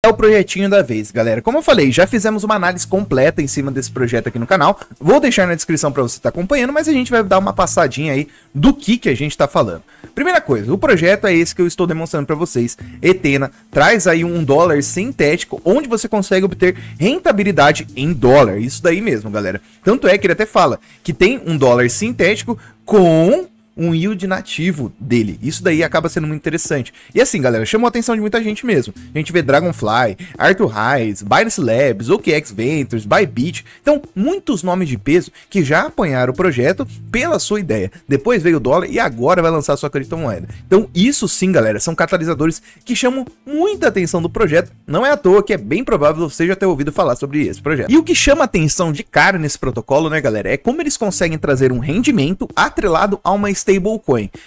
É o projetinho da vez, galera. Como eu falei, já fizemos uma análise completa em cima desse projeto aqui no canal. Vou deixar na descrição para você estar acompanhando, mas a gente vai dar uma passadinha aí do que a gente está falando. Primeira coisa, o projeto é esse que eu estou demonstrando para vocês. Ethena traz aí um dólar sintético, onde você consegue obter rentabilidade em dólar. Isso daí mesmo, galera. Tanto é que ele até fala que tem um dólar sintético com um yield nativo dele. Isso daí acaba sendo muito interessante. E assim, galera, chamou a atenção de muita gente mesmo. A gente vê Dragonfly, Arthur Hayes, Binance Labs, OKX Ventures, Bybit. Então, muitos nomes de peso que já apanharam o projeto pela sua ideia. Depois veio o dólar e agora vai lançar a sua criptomoeda. Então, isso sim, galera, são catalisadores que chamam muita atenção do projeto. Não é à toa que é bem provável você já ter ouvido falar sobre esse projeto. E o que chama atenção de cara nesse protocolo, né, galera, é como eles conseguem trazer um rendimento atrelado a uma stablecoin.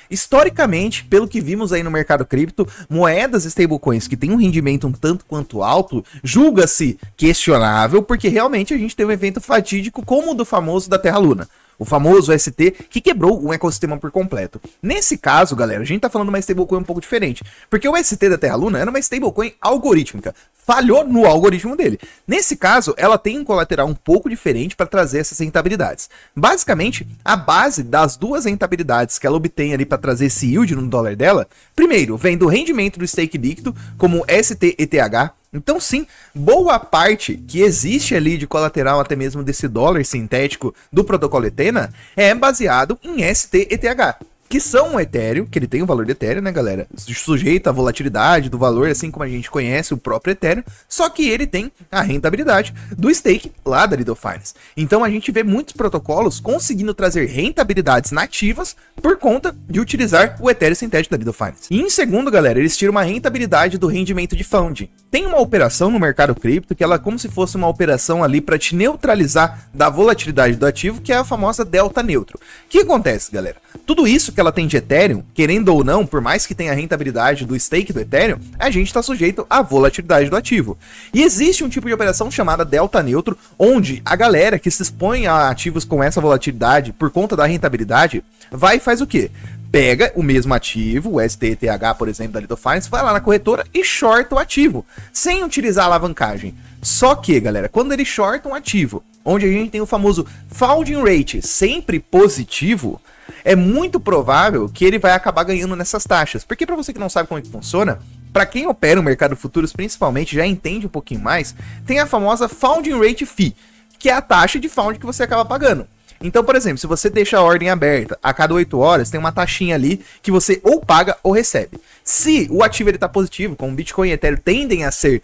Historicamente, pelo que vimos aí no mercado cripto, moedas stablecoins que tem um rendimento um tanto quanto alto, julga-se questionável, porque realmente a gente teve um evento fatídico como o do famoso da Terra Luna. O famoso UST, que quebrou um ecossistema por completo. Nesse caso, galera, a gente tá falando de uma stablecoin um pouco diferente, porque o UST da Terra Luna era uma stablecoin algorítmica, falhou no algoritmo dele. Nesse caso, ela tem um colateral um pouco diferente para trazer essas rentabilidades. Basicamente, a base das duas rentabilidades que ela obtém ali para trazer esse yield no dólar dela, primeiro, vem do rendimento do stake líquido, como STETH. Então sim, boa parte que existe ali de colateral até mesmo desse dólar sintético do protocolo Ethena é baseado em STETH, que são um Ethereum, que ele tem um valor de Ethereum, né, galera? Sujeito à volatilidade do valor, assim como a gente conhece o próprio Ethereum, só que ele tem a rentabilidade do stake lá da Lido Finance. Então a gente vê muitos protocolos conseguindo trazer rentabilidades nativas por conta de utilizar o Ethereum sintético da Lido Finance. E em segundo, galera, eles tiram uma rentabilidade do rendimento de funding. Tem uma operação no mercado cripto que ela é como se fosse uma operação ali para te neutralizar da volatilidade do ativo, que é a famosa delta neutro. O que acontece, galera? Tudo isso que ela tem de Ethereum, querendo ou não, por mais que tenha a rentabilidade do stake do Ethereum, a gente está sujeito à volatilidade do ativo. E existe um tipo de operação chamada delta neutro, onde a galera que se expõe a ativos com essa volatilidade por conta da rentabilidade, vai e faz o quê? Pega o mesmo ativo, o STETH, por exemplo, da Lido Finance, vai lá na corretora e shorta o ativo, sem utilizar a alavancagem. Só que, galera, quando ele shorta um ativo, onde a gente tem o famoso funding rate sempre positivo, é muito provável que ele vai acabar ganhando nessas taxas. Porque para você que não sabe como é que funciona, para quem opera no mercado futuros principalmente, já entende um pouquinho mais, tem a famosa funding rate fee, que é a taxa de funding que você acaba pagando. Então, por exemplo, se você deixa a ordem aberta a cada 8 horas, tem uma taxinha ali que você ou paga ou recebe. Se o ativo está positivo, como Bitcoin e Ethereum tendem a ser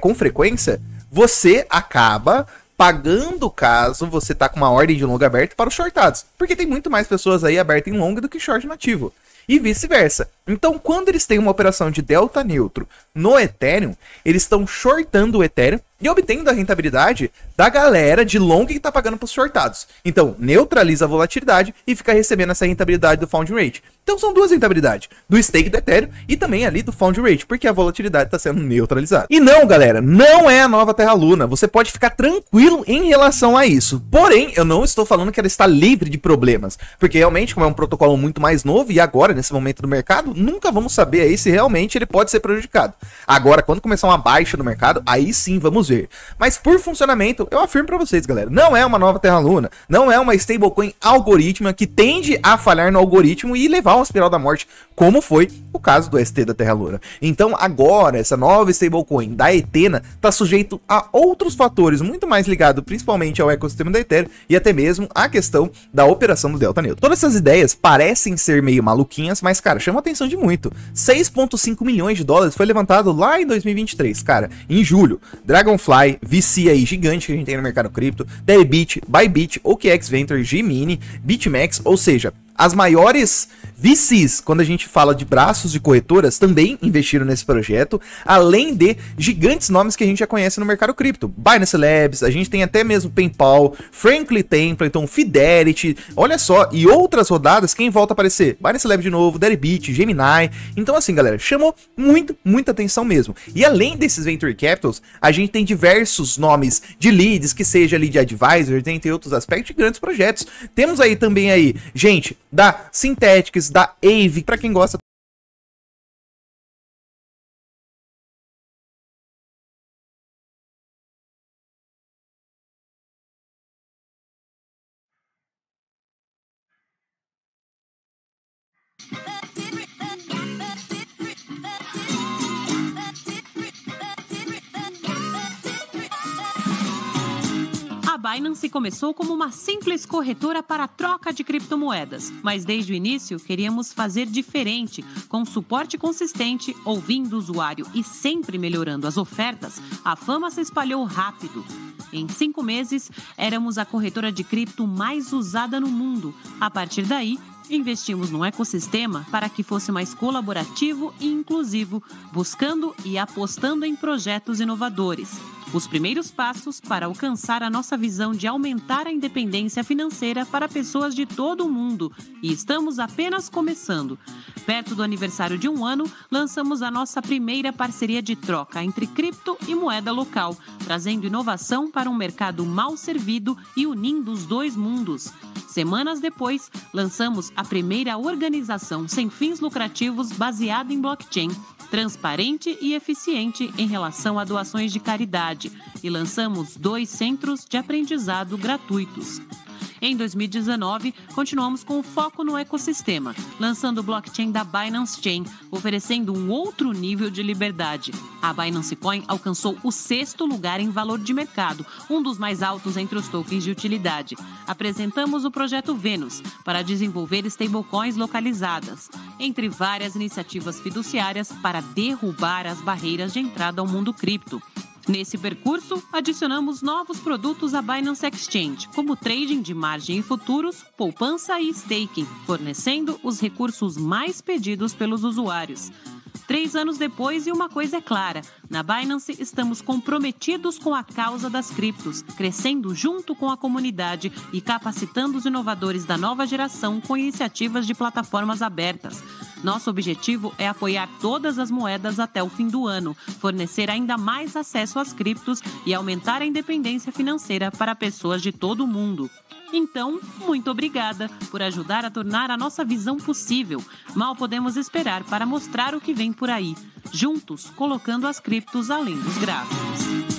com frequência, você acaba pagando caso você tá com uma ordem de longa aberta para os shortados, porque tem muito mais pessoas aí aberta em longa do que short nativo. E vice-versa. Então, quando eles têm uma operação de delta neutro no Ethereum, eles estão shortando o Ethereum e obtendo a rentabilidade da galera de longa que tá pagando para os shortados. Então, neutraliza a volatilidade e fica recebendo essa rentabilidade do funding rate. Então, são duas rentabilidades, do stake do Ethereum e também ali do funding rate, porque a volatilidade está sendo neutralizada. E não, galera, não é a nova Terra Luna. Você pode ficar tranquilo em relação a isso. Porém, eu não estou falando que ela está livre de problemas, porque realmente, como é um protocolo muito mais novo e agora, nesse momento do mercado, nunca vamos saber aí se realmente ele pode ser prejudicado. Agora, quando começar uma baixa no mercado, aí sim vamos ver. Mas por funcionamento, eu afirmo pra vocês, galera, não é uma nova Terra Luna, não é uma stablecoin algorítmica que tende a falhar no algoritmo e levar uma espiral da morte, como foi o caso do ST da Terra Luna. Então agora, essa nova stablecoin da Ethena tá sujeito a outros fatores muito mais ligados principalmente ao ecossistema da Ethereum e até mesmo a questão da operação do delta neutro. Todas essas ideias parecem ser meio maluquinhas, mas, cara, chama atenção de muito. 6,5 milhões de dólares foi levantado lá em 2023, cara, em julho. Dragonfly, VC aí gigante que a gente tem no mercado cripto, Deribit, Bybit, OKX Ventures, Gemini, BitMEX, ou seja, as maiores VCs, quando a gente fala de braços de corretoras, também investiram nesse projeto, além de gigantes nomes que a gente já conhece no mercado cripto. Binance Labs, a gente tem até mesmo PayPal, Franklin Templeton, Fidelity, olha só, e outras rodadas, quem volta a aparecer? Binance Labs de novo, Deribit, Gemini. Então assim, galera, chamou muita atenção mesmo. E além desses Venture Capitals, a gente tem diversos nomes de leads, que seja ali de advisors, entre outros aspectos, de grandes projetos. Temos aí também aí, gente, da Synthetix, da AVE, para quem gosta Binance começou como uma simples corretora para troca de criptomoedas, mas desde o início queríamos fazer diferente, com suporte consistente, ouvindo o usuário e sempre melhorando as ofertas. A fama se espalhou rápido. Em 5 meses, éramos a corretora de cripto mais usada no mundo. A partir daí, investimos num ecossistema para que fosse mais colaborativo e inclusivo, buscando e apostando em projetos inovadores. Os primeiros passos para alcançar a nossa visão de aumentar a independência financeira para pessoas de todo o mundo. E estamos apenas começando. Perto do aniversário de 1 ano, lançamos a nossa primeira parceria de troca entre cripto e moeda local, trazendo inovação para um mercado mal servido e unindo os 2 mundos. Semanas depois, lançamos a primeira organização sem fins lucrativos baseada em blockchain, transparente e eficiente em relação a doações de caridade, e lançamos 2 centros de aprendizado gratuitos. Em 2019, continuamos com o foco no ecossistema, lançando o blockchain da Binance Chain, oferecendo um outro nível de liberdade. A Binance Coin alcançou o 6º lugar em valor de mercado, um dos mais altos entre os tokens de utilidade. Apresentamos o projeto Vênus para desenvolver stablecoins localizadas, entre várias iniciativas fiduciárias para derrubar as barreiras de entrada ao mundo cripto. Nesse percurso, adicionamos novos produtos à Binance Exchange, como trading de margem e futuros, poupança e staking, fornecendo os recursos mais pedidos pelos usuários. 3 anos depois, e uma coisa é clara, na Binance estamos comprometidos com a causa das criptos, crescendo junto com a comunidade e capacitando os inovadores da nova geração com iniciativas de plataformas abertas. Nosso objetivo é apoiar todas as moedas até o fim do ano, fornecer ainda mais acesso às criptos e aumentar a independência financeira para pessoas de todo o mundo. Então, muito obrigada por ajudar a tornar a nossa visão possível. Mal podemos esperar para mostrar o que vem por aí, juntos colocando as criptos além dos gráficos.